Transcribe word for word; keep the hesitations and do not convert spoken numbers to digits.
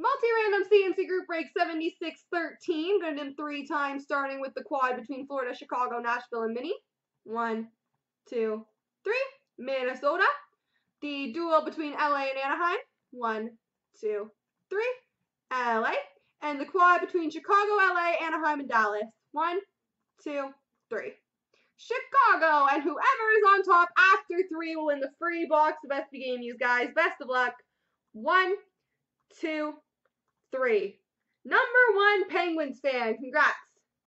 Multi-random C M C group break seventy-six thirteen. Going to do them three times, starting with the quad between Florida, Chicago, Nashville, and Mini. One, two, three. Minnesota. The duo between L A and Anaheim. One, two, three. L A. And the quad between Chicago, L A, Anaheim, and Dallas. One, two, three. Chicago, and whoever is on top after three will win the free box of S B Game News, guys. Best of luck. One, two, three. Number one Penguins fan. Congrats.